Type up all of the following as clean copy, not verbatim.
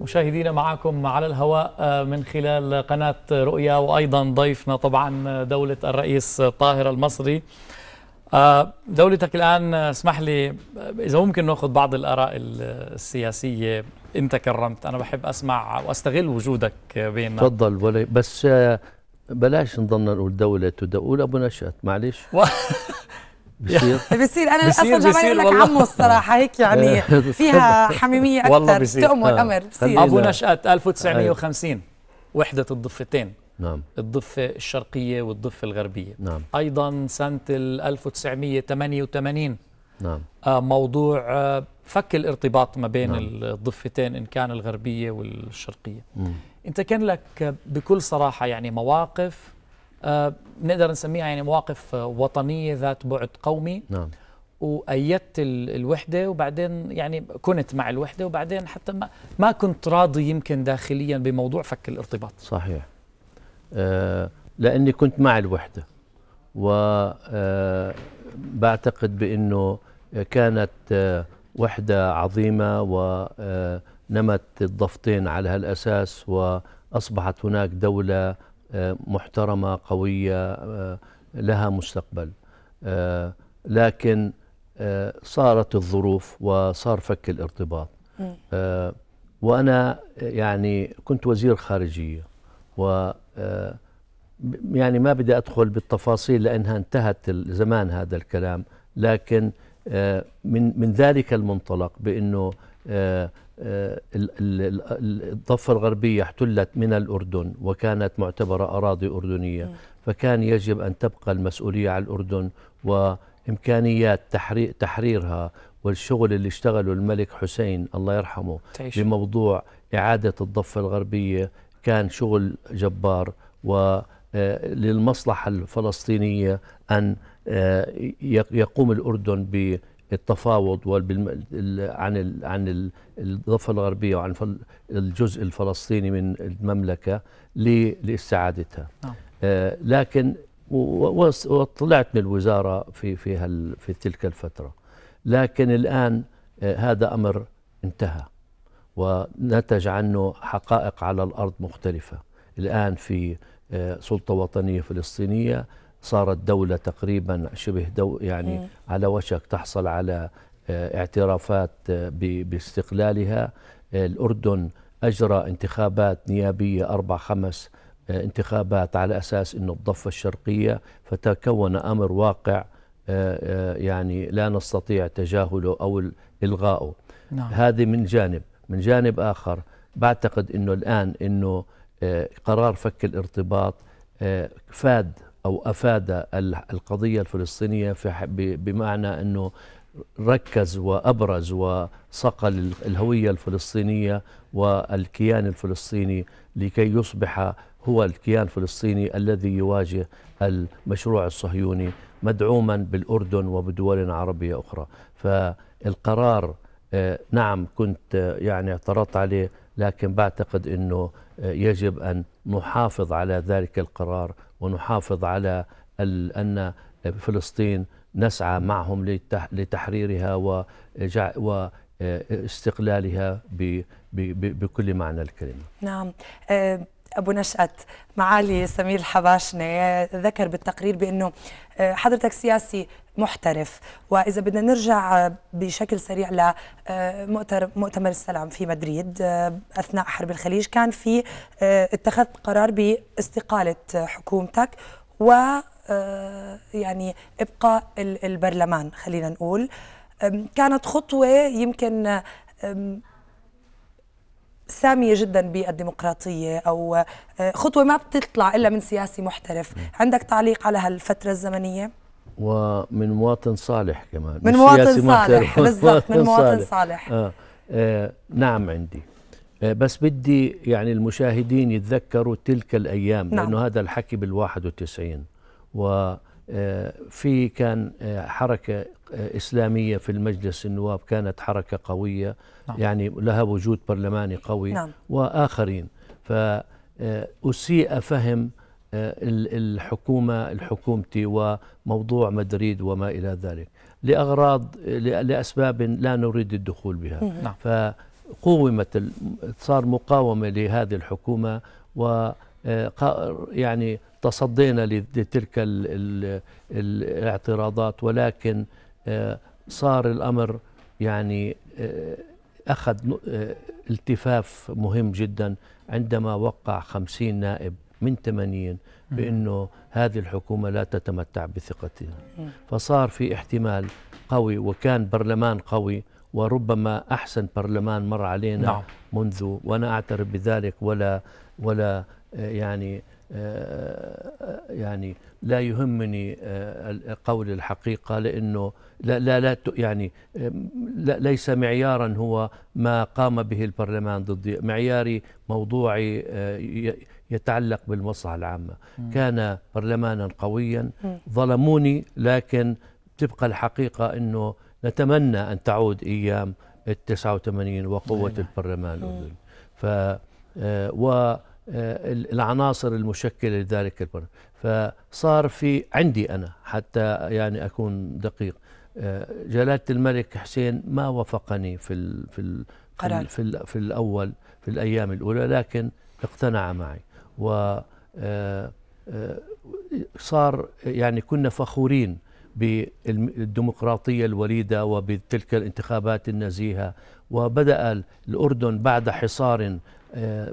مشاهدينا معكم على الهواء من خلال قناة رؤيا، وأيضا ضيفنا طبعا دولة الرئيس طاهر المصري. دولتك الآن، اسمح لي إذا ممكن نأخذ بعض الآراء السياسية. أنت كرمت، أنا بحب أسمع وأستغل وجودك بيننا. تفضل، بس بلاش نضلنا نقول دولة ودولة أبو نشأت، معلش. بصير أنا أصلا جمال يقول لك عمو، الصراحة هيك يعني فيها حميمية أكثر. والله بصير تؤمن الأمر. أبو نشأت 1950 وحدة الضفتين، نعم، الضفة الشرقية والضفة الغربية، نعم. أيضا سنة 1988، نعم، موضوع فك الارتباط ما بين، نعم، الضفتين إن كان الغربية والشرقية. أنت كان لك بكل صراحة يعني مواقف نقدر نسميها يعني مواقف وطنية ذات بعد قومي، نعم، وأيدت الوحدة، وبعدين يعني كنت مع الوحدة، وبعدين حتى ما كنت راضي يمكن داخليا بموضوع فك الارتباط. صحيح، لأني كنت مع الوحدة، وبعتقد بأنه كانت وحدة عظيمة، ونمت الضفتين على هالأساس، وأصبحت هناك دولة محترمة قوية لها مستقبل. لكن صارت الظروف وصار فك الارتباط. وأنا يعني كنت وزير خارجية، و يعني ما بدي أدخل بالتفاصيل لأنها انتهت زمان هذا الكلام، لكن من ذلك المنطلق بأنه الضفة الغربية احتلت من الأردن وكانت معتبرة أراضي أردنية، فكان يجب أن تبقى المسؤولية على الأردن، وإمكانيات تحريرها والشغل اللي اشتغله الملك حسين الله يرحمه بموضوع إعادة الضفة الغربية كان شغل جبار، وللمصلحة الفلسطينية أن يقوم الأردن بالتفاوض عن الضفة الغربية وعن الجزء الفلسطيني من المملكة لاستعادتها. لكن وطلعت من الوزارة في تلك الفترة، لكن الآن هذا أمر انتهى، ونتج عنه حقائق على الأرض مختلفة. الآن في سلطة وطنية فلسطينية، صارت دولة تقريبا شبه يعني على وشك تحصل على اعترافات باستقلالها. الأردن أجرى انتخابات نيابية 4-5 انتخابات على أساس أنه الضفة الشرقية، فتكون أمر واقع يعني لا نستطيع تجاهله أو إلغائه. نعم. هذه من جانب آخر بعتقد أنه الآن أنه قرار فك الارتباط أفاد القضية الفلسطينية بمعنى أنه ركز وأبرز وصقل الهوية الفلسطينية والكيان الفلسطيني لكي يصبح هو الكيان الفلسطيني الذي يواجه المشروع الصهيوني مدعوما بالأردن وبدول عربية أخرى. فالقرار نعم كنت يعني اعترضت عليه، لكن بعتقد أنه يجب أن نحافظ على ذلك القرار، ونحافظ على أن فلسطين نسعى معهم لتحريرها واستقلالها بكل معنى الكلمة. نعم. أبو نشأت، معالي سمير الحباشنة ذكر بالتقرير بأنه حضرتك سياسي محترف، وإذا بدنا نرجع بشكل سريع لمؤتمر السلام في مدريد أثناء حرب الخليج، كان في اتخذت قرار باستقالة حكومتك و يعني إبقاء البرلمان، خلينا نقول كانت خطوة يمكن سامية جدا بالديمقراطية، أو خطوة ما بتطلع إلا من سياسي محترف. عندك تعليق على هالفترة الزمنية؟ ومن مواطن صالح كمان، من مواطن صالح بالضبط، من مواطن صالح. نعم عندي، بس بدي يعني المشاهدين يتذكروا تلك الأيام، نعم، لأنه هذا الحكي بال91، وفي كان حركة إسلامية في المجلس النواب، كانت حركة قوية، نعم، يعني لها وجود برلماني قوي، نعم، وآخرين. فأسيء فهم الحكومتي وموضوع مدريد وما إلى ذلك لأسباب لا نريد الدخول بها. قومت، صار مقاومة لهذه الحكومة، و يعني تصدينا لتلك الاعتراضات، ولكن صار الأمر يعني أخذ التفاف مهم جدا عندما وقع 50 نائب من 80 بأنه هذه الحكومة لا تتمتع بثقتنا، فصار في احتمال قوي، وكان برلمان قوي وربما أحسن برلمان مر علينا. نعم. منذ، وأنا أعترف بذلك، ولا يعني لا يهمني قول الحقيقة، لأنه لا يعني ليس معيارا هو ما قام به البرلمان ضدي، معياري موضوعي يتعلق بالمصلحة العامة. كان برلمانا قويا، ظلموني، لكن تبقى الحقيقة أنه نتمنى أن تعود أيام ال89 وقوة البرلمان الأردني، والعناصر المشكلة لذلك البرلمان. فصار في عندي أنا، حتى يعني أكون دقيق، جلالة الملك حسين ما وافقني في الأول، في الأيام الأولى، لكن اقتنع معي، و صار يعني كنا فخورين بالديمقراطية الوليدة وبتلك الانتخابات النزيهة. وبدأ الأردن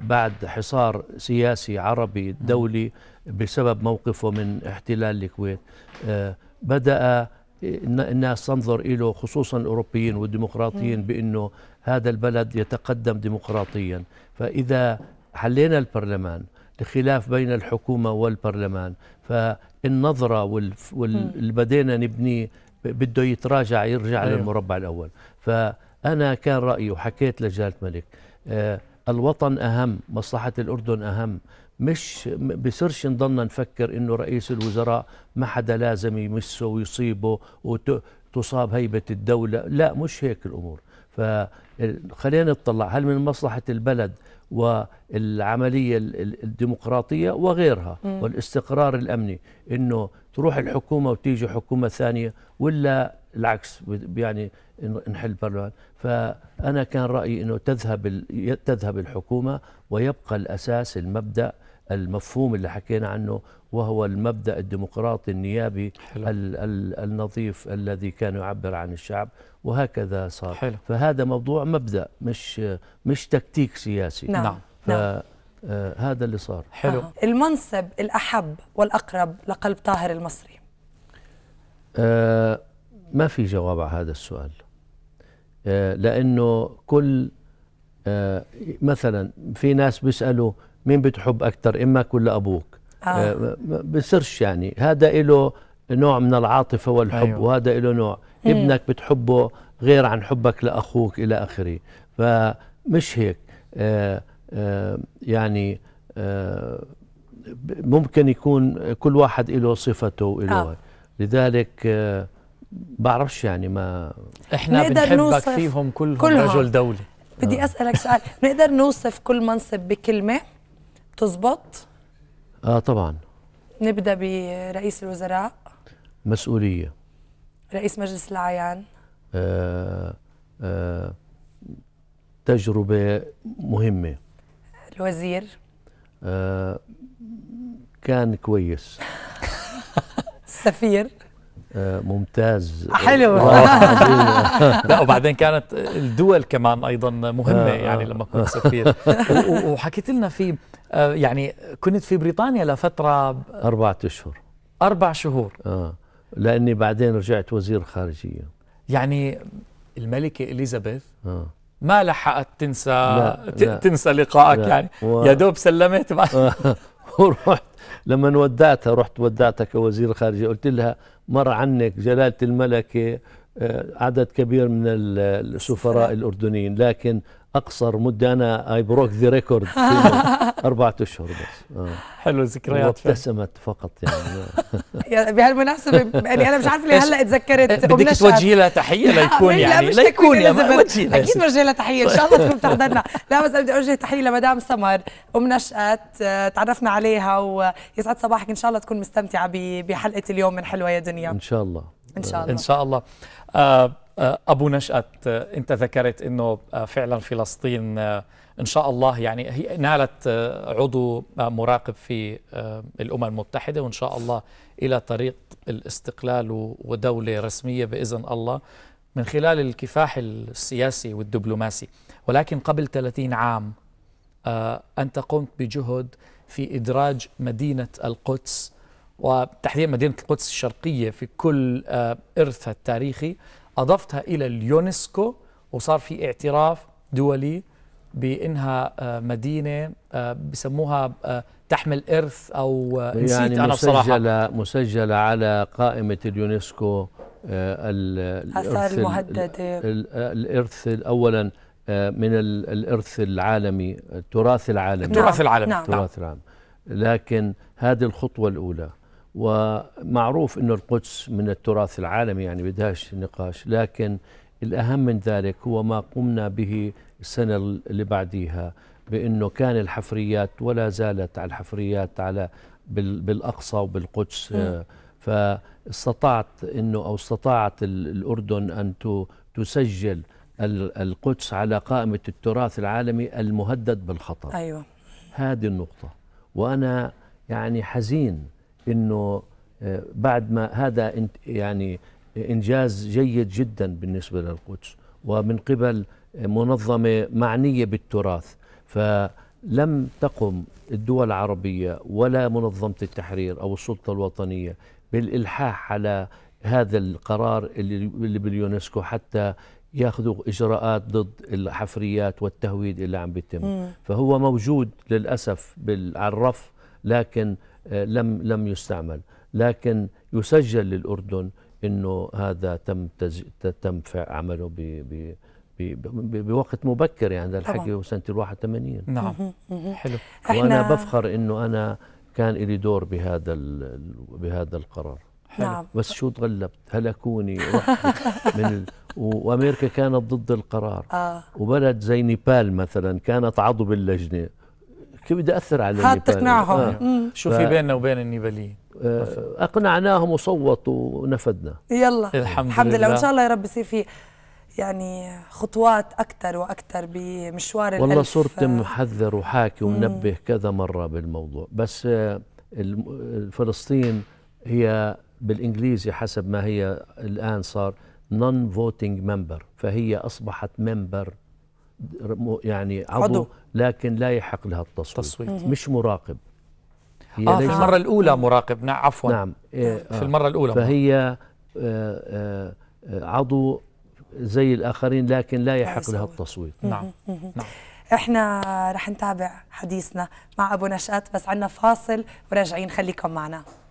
بعد حصار سياسي عربي دولي بسبب موقفه من احتلال الكويت، بدأ الناس تنظر إليه، خصوصا الأوروبيين والديمقراطيين، بأنه هذا البلد يتقدم ديمقراطيا. فإذا حلينا البرلمان، الخلاف بين الحكومة والبرلمان، فالنظرة واللي بدينا نبنيه بده يتراجع، يرجع للمربع الأول. فأنا كان رأيي، وحكيت لجلالة الملك، الوطن أهم، مصلحة الأردن أهم، مش بصيرش نضلنا نفكر إنه رئيس الوزراء ما حدا لازم يمسه ويصيبه وتصاب هيبة الدولة، لا، مش هيك الأمور. فخلينا نطلع هل من مصلحة البلد والعملية الديمقراطية وغيرها والاستقرار الأمني إنه تروح الحكومة وتيجي حكومة ثانية، ولا العكس، يعني نحل البرلمان. فأنا كان رأيي إنه تذهب الحكومة ويبقى الأساس، المبدأ، المفهوم اللي حكينا عنه، وهو المبدأ الديمقراطي النيابي النظيف الذي كان يعبر عن الشعب، وهكذا صار. حلو. فهذا موضوع مبدأ، مش تكتيك سياسي. نعم. هذا اللي صار. حلو. المنصب الأحب والأقرب لقلب طاهر المصري؟ ما في جواب على هذا السؤال، لأنه كل مثلا في ناس بيسألوا مين بتحب أكثر، إمك ولا أبوك؟ بصيرش يعني، هذا له نوع من العاطفة والحب. أيوة. وهذا له نوع، ابنك بتحبه غير عن حبك لأخوك إلى آخره، فمش هيك. يعني ممكن يكون كل واحد له صفته وله لذلك بعرفش يعني، ما احنا بنحبك فيهم كلهم رجل دولي. بدي أسألك سؤال، نقدر نوصف كل منصب بكلمة تزبط؟ طبعا. نبدأ برئيس الوزراء. مسؤولية. رئيس مجلس الأعيان. تجربة مهمة. الوزير. كان كويس. السفير. ممتاز. حلو. لا، وبعدين كانت الدول كمان ايضا مهمه، يعني لما كنت سفير وحكيت لنا في يعني كنت في بريطانيا لفتره 4 اشهر. 4 شهور. لاني بعدين رجعت وزير خارجيه. يعني الملكه اليزابيث ما لحقت تنسى تنسى لقائك، يعني يا دوب سلمت ورحت. لما ودعتها، رحت ودعتها كوزير خارجية، قلت لها مر عنك جلالة الملكة عدد كبير من السفراء الأردنيين، لكن أقصر مدة، أنا بروك ذا ريكورد، 4 أشهر بس. حلو. ذكريات. وابتسمت فقط يعني بهالمناسبة، يعني أنا مش عارفة ليه هلا اتذكرت. بدك توجهي لها تحية ليكون، يعني ليكون أكيد برجع لها تحية إن شاء الله تكون بتحضرنا. لا بس بدي أوجه تحية لمدام سمر، أم نشأت، تعرفنا عليها، ويسعد صباحك، إن شاء الله تكون مستمتعة بحلقة اليوم من حلوة يا دنيا. إن شاء الله. إن شاء الله. أبو نشأة، أنت ذكرت أنه فعلا فلسطين إن شاء الله يعني هي نالت عضو مراقب في الأمم المتحدة، وإن شاء الله إلى طريق الاستقلال ودولة رسمية بإذن الله من خلال الكفاح السياسي والدبلوماسي. ولكن قبل 30 عام أنت قمت بجهد في إدراج مدينة القدس وتحديدا مدينة القدس الشرقية في كل إرثها التاريخي، أضفتها إلى اليونسكو وصار في اعتراف دولي بأنها مدينة بسموها تحمل إرث أو نسيت يعني أنا بصراحة مسجلة على قائمة اليونسكو الإرث المهددة، الإرث أولا من الإرث العالمي، التراث العالمي، التراث العالمي، نعم. التراث العالمي. لكن هذه الخطوة الأولى، ومعروف أن القدس من التراث العالمي يعني بدهاش نقاش، لكن الأهم من ذلك هو ما قمنا به السنة اللي بعديها، بأنه كان الحفريات ولا زالت على الحفريات على بالأقصى وبالقدس، فاستطعت أنه أو استطاعت الأردن أن تسجل القدس على قائمة التراث العالمي المهدد بالخطر. أيوة. هذه النقطة، وأنا يعني حزين أنه بعد ما هذا يعني إنجاز جيد جدا بالنسبة للقدس ومن قبل منظمة معنية بالتراث، فلم تقم الدول العربية ولا منظمة التحرير أو السلطة الوطنية بالإلحاح على هذا القرار اللي باليونسكو حتى ياخذوا إجراءات ضد الحفريات والتهويد اللي عم بيتم. فهو موجود للأسف على الرف، لكن لم يستعمل. لكن يسجل للأردن أنه هذا تم عمله بوقت مبكر، يعني هذا الحكي هو سنة 81. نعم. حلو. وأنا بفخر أنه أنا كان لي دور بهذا القرار. نعم. بس شو تغلبت، هلكوني من وأمريكا كانت ضد القرار، وبلد زي نيبال مثلا كانت عضو باللجنة، كيف بدي أثر على نيبال؟ تقنعهم. شو في بيننا وبين النيباليين؟ أقنعناهم وصوتوا ونفذنا. يلا الحمد لله وإن شاء الله يا رب يصير في يعني خطوات أكثر وأكثر بمشوار ال1000. والله صرت محذر وحاكي ومنبه كذا مرة بالموضوع، بس فلسطين هي بالإنجليزي حسب ما هي الآن صار non-voting member، فهي أصبحت member يعني عضو، لكن لا يحق لها التصويت. مش مراقب. هي في المرة الأولى مراقب، نعم عفوا. نعم في المرة الأولى. فهي عضو زي الآخرين لكن لا يحق لها التصويت. نعم. احنا رح نتابع حديثنا مع أبو نشأة، بس عنا فاصل وراجعين، خليكم معنا.